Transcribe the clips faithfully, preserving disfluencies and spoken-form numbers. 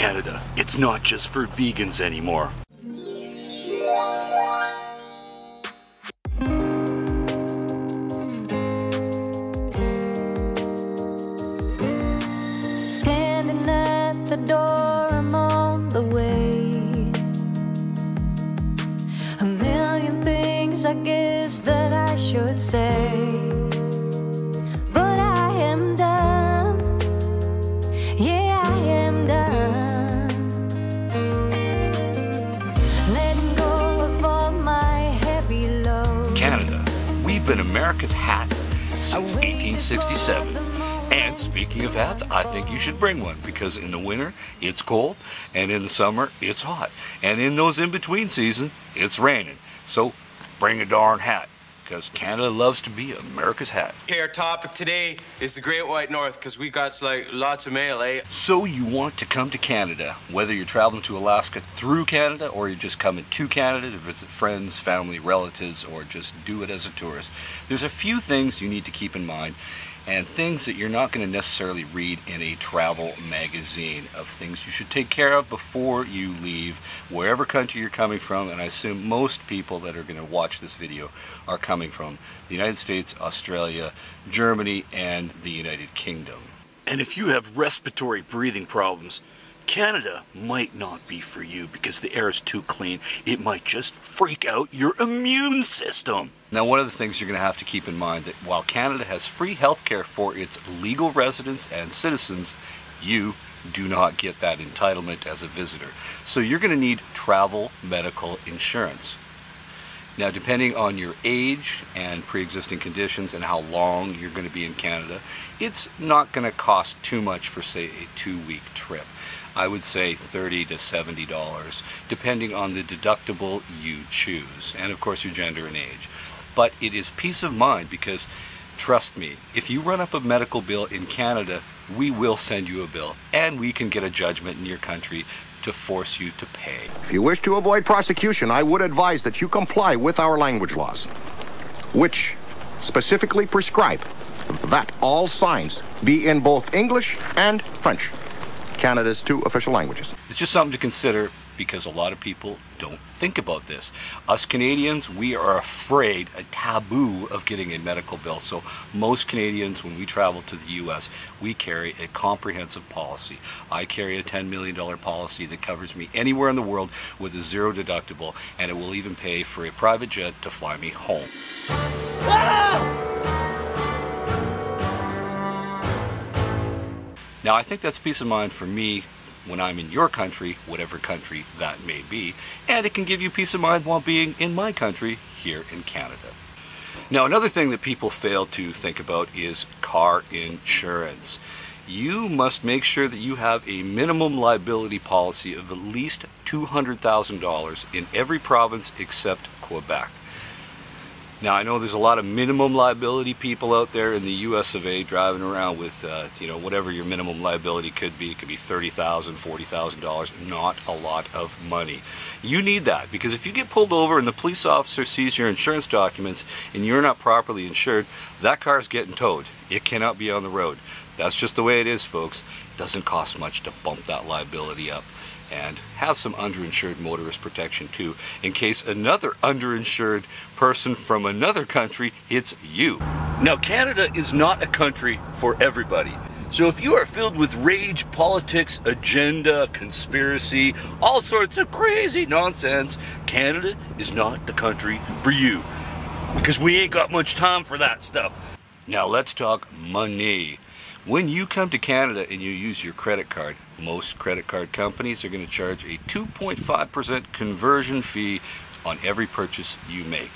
Canada, it's not just for vegans anymore. Standing at the door, I'm on the way. A million things I guess that I should say. Canada. We've been America's hat since eighteen sixty-seven. And speaking of hats, I think you should bring one, because in the winter it's cold, and in the summer it's hot, and in those in-between seasons it's raining. So bring a darn hat, because Canada loves to be America's hat. Okay, our topic today is the Great White North, because we got like lots of mail, eh? So you want to come to Canada, whether you're traveling to Alaska through Canada, or you're just coming to Canada to visit friends, family, relatives, or just do it as a tourist. There's a few things you need to keep in mind, and things that you're not going to necessarily read in a travel magazine, of things you should take care of before you leave wherever country you're coming from. And I assume most people that are going to watch this video are coming from the United States, Australia, Germany, and the United Kingdom. And if you have respiratory breathing problems, Canada might not be for you, because the air is too clean. It might just freak out your immune system. Now, one of the things you're going to have to keep in mind, that while Canada has free health care for its legal residents and citizens, you do not get that entitlement as a visitor. So you're going to need travel medical insurance. Now, depending on your age and pre-existing conditions and how long you're going to be in Canada, it's not going to cost too much for, say, a two-week trip. I would say thirty to seventy dollars, depending on the deductible you choose, and of course your gender and age. But it is peace of mind, because trust me, if you run up a medical bill in Canada, we will send you a bill, and we can get a judgment in your country to force you to pay. If you wish to avoid prosecution, I would advise that you comply with our language laws, which specifically prescribe that all signs be in both English and French, Canada's two official languages. It's just something to consider, because a lot of people don't think about this. Us Canadians, we are afraid, a taboo of getting a medical bill. So most Canadians, when we travel to the U S, we carry a comprehensive policy. I carry a ten million dollar policy that covers me anywhere in the world with a zero deductible, and it will even pay for a private jet to fly me home. Ah! Now, I think that's peace of mind for me when I'm in your country, whatever country that may be, and it can give you peace of mind while being in my country here in Canada. Now, another thing that people fail to think about is car insurance. You must make sure that you have a minimum liability policy of at least two hundred thousand dollars in every province except Quebec. Now, I know there's a lot of minimum liability people out there in the U S of A driving around with, uh, you know, whatever your minimum liability could be. It could be thirty thousand dollars, forty thousand dollars, not a lot of money. You need that, because if you get pulled over and the police officer sees your insurance documents and you're not properly insured, that car's getting towed. It cannot be on the road. That's just the way it is, folks. It doesn't cost much to bump that liability up. And have some underinsured motorist protection too, in case another underinsured person from another country hits you. Now, Canada is not a country for everybody. So if you are filled with rage, politics, agenda, conspiracy, all sorts of crazy nonsense, Canada is not the country for you, because we ain't got much time for that stuff. Now, let's talk money. When you come to Canada and you use your credit card, most credit card companies are going to charge a two point five percent conversion fee on every purchase you make.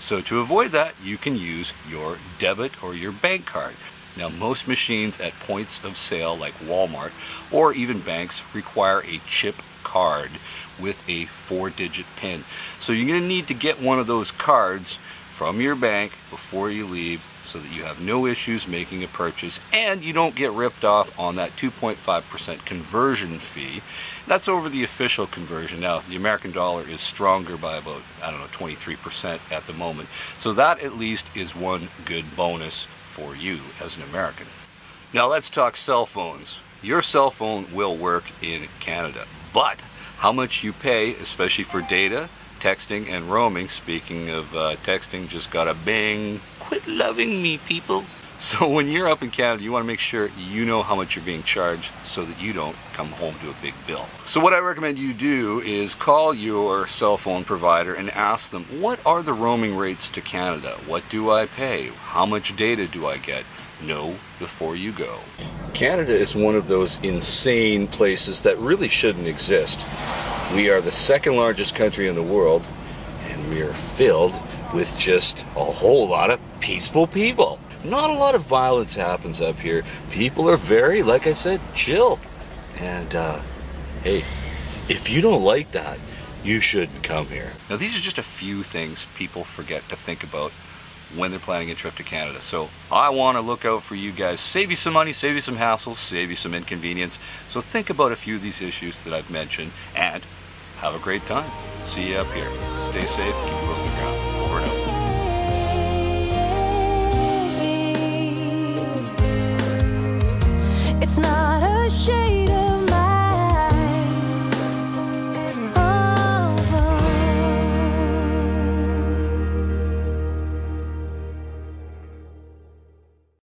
So to avoid that, you can use your debit or your bank card. Now, most machines at points of sale like Walmart or even banks require a chip card with a four digit pin. So you're going to need to get one of those cards from your bank before you leave, so that you have no issues making a purchase and you don't get ripped off on that two point five percent conversion fee. That's over the official conversion. Now, the American dollar is stronger by about, I don't know, twenty-three percent at the moment. So that at least is one good bonus for you as an American. Now, let's talk cell phones. your cell phone will work in Canada. But how much you pay, especially for data, texting, and roaming, speaking of uh, texting, just got a bang, quit loving me, people. So when you're up in Canada, you want to make sure you know how much you're being charged so that you don't come home to a big bill. So what I recommend you do is call your cell phone provider and ask them, what are the roaming rates to Canada? What do I pay? How much data do I get? Know before you go. Canada is one of those insane places that really shouldn't exist. We are the second largest country in the world, and we are filled with just a whole lot of peaceful people. Not a lot of violence happens up here. People are very, like I said, chill. And uh, hey, if you don't like that, you shouldn't come here. Now, these are just a few things people forget to think about when they're planning a trip to Canada. So I want to look out for you guys. Save you some money, save you some hassle, save you some inconvenience. So think about a few of these issues that I've mentioned and have a great time. See you up here. Stay safe, keep your nose on the ground. Over and out. It's not